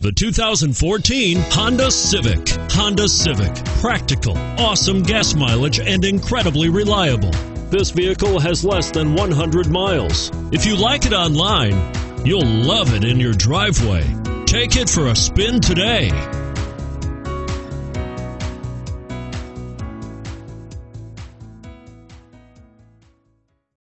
The 2014 Honda Civic. Honda Civic. Practical, awesome gas mileage, and incredibly reliable. This vehicle has less than 100 miles. If you like it online, you'll love it in your driveway. Take it for a spin today.